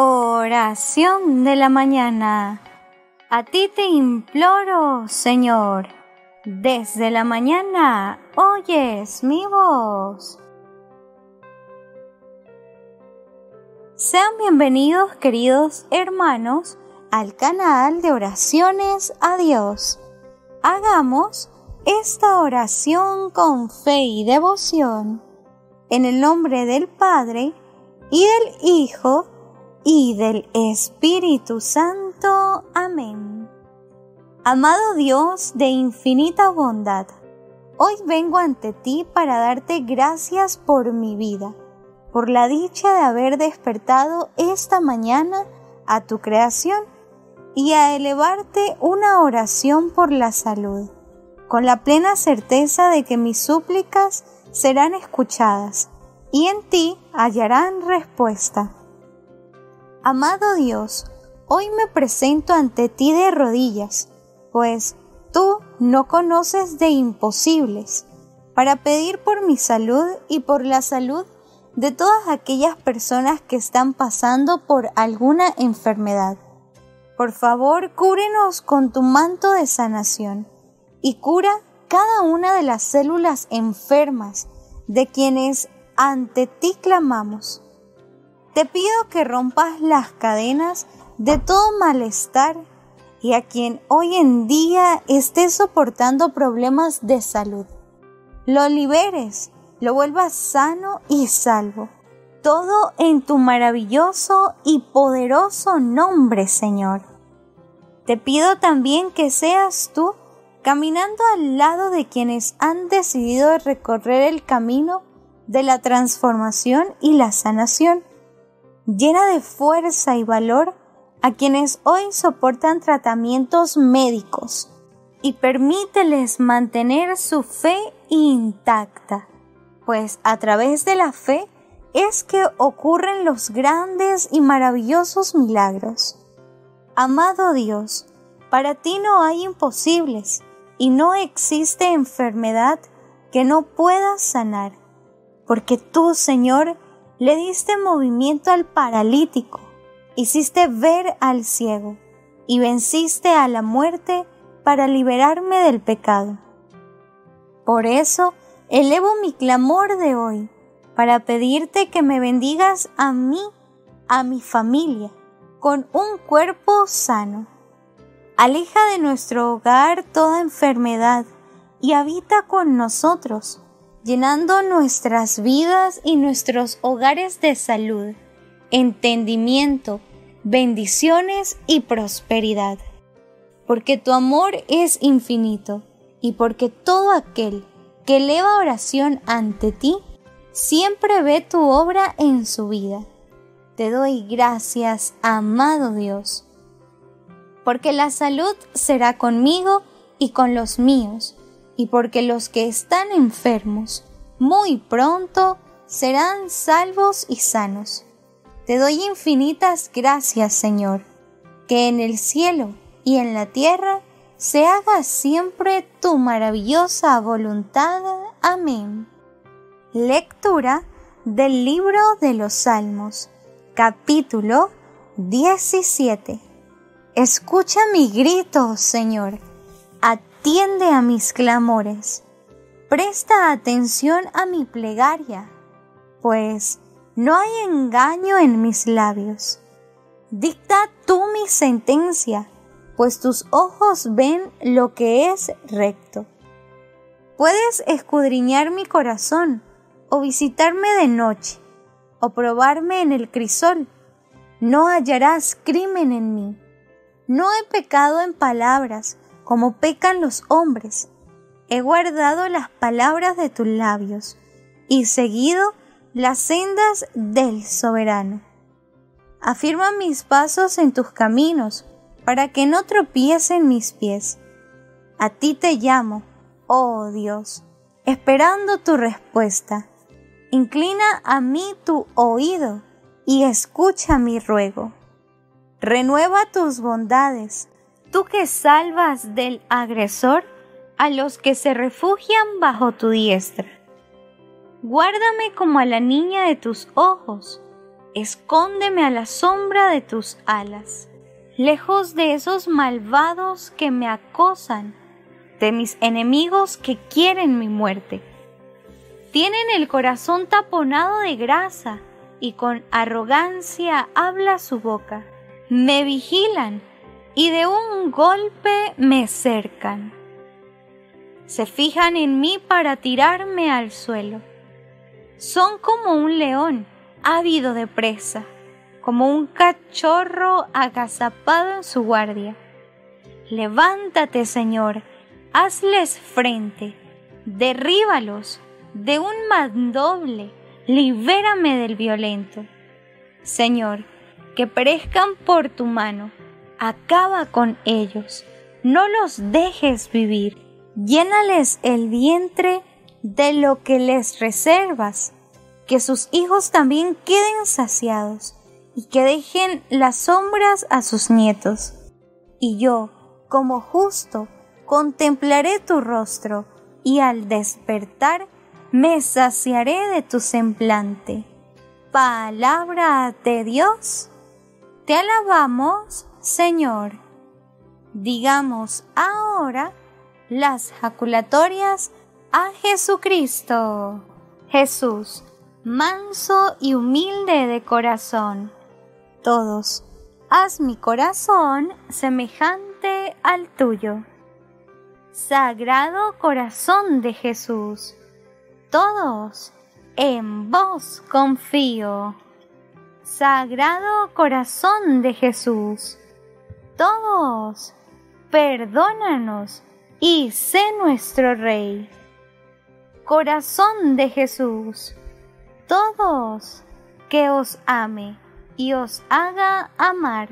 Oración de la mañana. A ti te imploro, Señor. Desde la mañana oyes mi voz. Sean bienvenidos, queridos hermanos, al canal de oraciones a Dios. Hagamos esta oración con fe y devoción. En el nombre del Padre, y del Hijo, y del Espíritu Santo. Amén. Amado Dios de infinita bondad, hoy vengo ante ti para darte gracias por mi vida, por la dicha de haber despertado esta mañana a tu creación y a elevarte una oración por la salud, con la plena certeza de que mis súplicas serán escuchadas y en ti hallarán respuesta. Amado Dios, hoy me presento ante ti de rodillas, pues tú no conoces de imposibles, para pedir por mi salud y por la salud de todas aquellas personas que están pasando por alguna enfermedad. Por favor, cúbrenos con tu manto de sanación y cura cada una de las células enfermas de quienes ante ti clamamos. Te pido que rompas las cadenas de todo malestar y a quien hoy en día esté soportando problemas de salud, lo liberes, lo vuelvas sano y salvo. Todo en tu maravilloso y poderoso nombre, Señor. Te pido también que seas tú caminando al lado de quienes han decidido recorrer el camino de la transformación y la sanación. Llena de fuerza y valor a quienes hoy soportan tratamientos médicos y permíteles mantener su fe intacta, pues a través de la fe es que ocurren los grandes y maravillosos milagros. Amado Dios, para ti no hay imposibles y no existe enfermedad que no puedas sanar. Porque tú, Señor, le diste movimiento al paralítico, hiciste ver al ciego y venciste a la muerte para liberarme del pecado. Por eso elevo mi clamor de hoy para pedirte que me bendigas a mí, a mi familia, con un cuerpo sano. Aleja de nuestro hogar toda enfermedad y habita con nosotros, llenando nuestras vidas y nuestros hogares de salud, entendimiento, bendiciones y prosperidad. Porque tu amor es infinito y porque todo aquel que eleva oración ante ti siempre ve tu obra en su vida. Te doy gracias, amado Dios, porque la salud será conmigo y con los míos, y porque los que están enfermos muy pronto serán salvos y sanos. Te doy infinitas gracias, Señor, que en el cielo y en la tierra se haga siempre tu maravillosa voluntad. Amén. Lectura del libro de los Salmos, capítulo 17. Escucha mi grito, Señor. Atiende a mis clamores, presta atención a mi plegaria, pues no hay engaño en mis labios. Dicta tú mi sentencia, pues tus ojos ven lo que es recto. Puedes escudriñar mi corazón, o visitarme de noche, o probarme en el crisol. No hallarás crimen en mí. No he pecado en palabras, como pecan los hombres. He guardado las palabras de tus labios y seguido las sendas del soberano. Afirma mis pasos en tus caminos para que no tropiecen mis pies. A ti te llamo, oh Dios, esperando tu respuesta. Inclina a mí tu oído y escucha mi ruego. Renueva tus bondades, tú que salvas del agresor a los que se refugian bajo tu diestra. Guárdame como a la niña de tus ojos, escóndeme a la sombra de tus alas, lejos de esos malvados que me acosan, de mis enemigos que quieren mi muerte. Tienen el corazón taponado de grasa y con arrogancia habla su boca. Me vigilan y de un golpe me cercan. Se fijan en mí para tirarme al suelo. Son como un león ávido de presa, como un cachorro agazapado en su guardia. Levántate, Señor, hazles frente, derríbalos de un mandoble, libérame del violento. Señor, que perezcan por tu mano, acaba con ellos, no los dejes vivir, llénales el vientre de lo que les reservas, que sus hijos también queden saciados y que dejen las sombras a sus nietos. Y yo, como justo, contemplaré tu rostro y al despertar me saciaré de tu semblante. Palabra de Dios, te alabamos, Señor. Digamos ahora las jaculatorias a Jesucristo. Jesús, manso y humilde de corazón. Todos, haz mi corazón semejante al tuyo. Sagrado corazón de Jesús, todos, en vos confío. Sagrado corazón de Jesús, todos, perdónanos y sé nuestro Rey. Corazón de Jesús, todos, que os ame y os haga amar.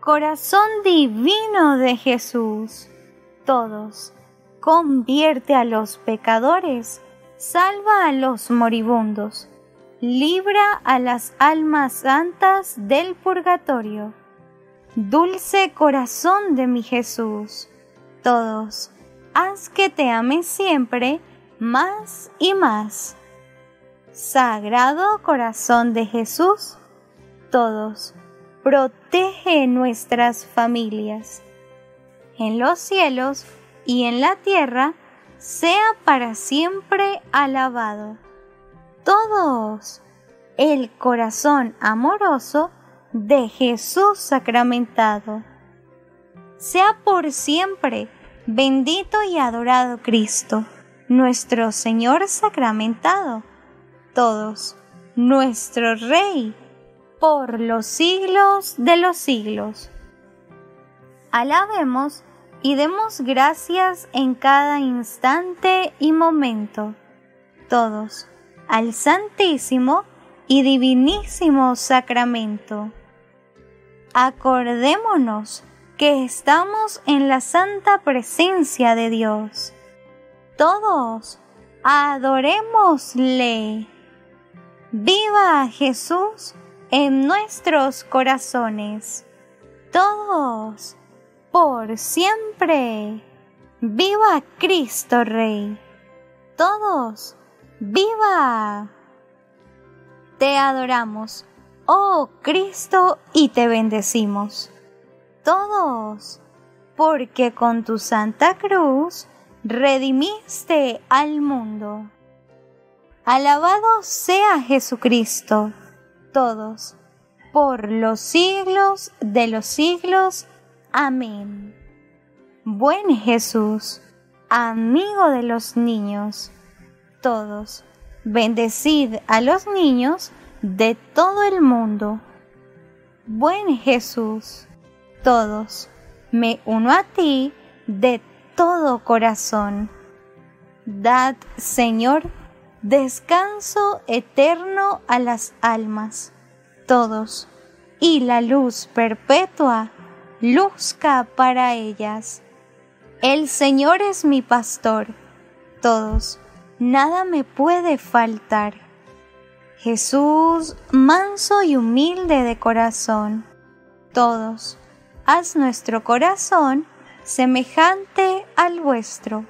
Corazón divino de Jesús, todos, convierte a los pecadores, salva a los moribundos, libra a las almas santas del purgatorio. Dulce corazón de mi Jesús, todos, haz que te ame siempre más y más. Sagrado corazón de Jesús, todos, protege nuestras familias. En los cielos y en la tierra, sea para siempre alabado. Todos, el corazón amoroso de Jesús sacramentado. Sea por siempre bendito y adorado Cristo, nuestro Señor sacramentado. Todos, nuestro Rey, por los siglos de los siglos. Alabemos y demos gracias en cada instante y momento, todos, al Santísimo y Divinísimo Sacramento. Acordémonos que estamos en la santa presencia de Dios. Todos, adorémosle. ¡Viva Jesús en nuestros corazones! Todos, por siempre. ¡Viva Cristo Rey! Todos, ¡viva! Te adoramos, oh Cristo, y te bendecimos. Todos, porque con tu santa cruz redimiste al mundo. Alabado sea Jesucristo. Todos, por los siglos de los siglos. Amén. Buen Jesús, amigo de los niños, todos, bendecid a los niños de todo el mundo. Buen Jesús, todos, me uno a ti de todo corazón. Dad, Señor, descanso eterno a las almas, todos, y la luz perpetua luzca para ellas. El Señor es mi pastor, todos, nada me puede faltar. Jesús, manso y humilde de corazón, todos, haz nuestro corazón semejante al vuestro.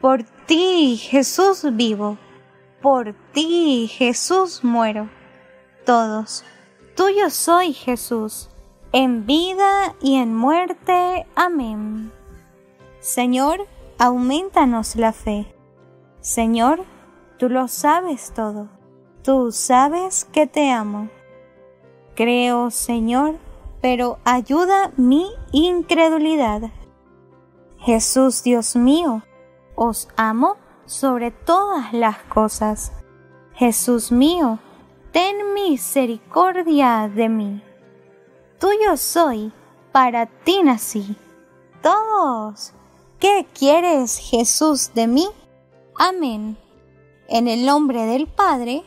Por ti, Jesús, vivo, por ti, Jesús, muero, todos. Tuyo soy, Jesús, en vida y en muerte. Amén. Señor, auméntanos la fe. Señor, tú lo sabes todo. Tú sabes que te amo. Creo, Señor, pero ayuda mi incredulidad. Jesús, Dios mío, os amo sobre todas las cosas. Jesús mío, ten misericordia de mí. Tuyo soy, para ti nací. Todos, ¿qué quieres, Jesús, de mí? Amén. En el nombre del Padre,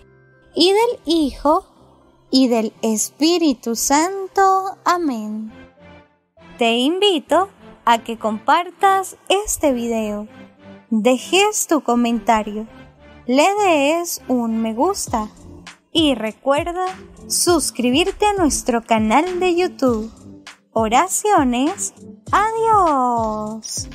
y del Hijo, y del Espíritu Santo. Amén. Te invito a que compartas este video, dejes tu comentario, le des un me gusta y recuerda suscribirte a nuestro canal de YouTube. Oraciones. Adiós.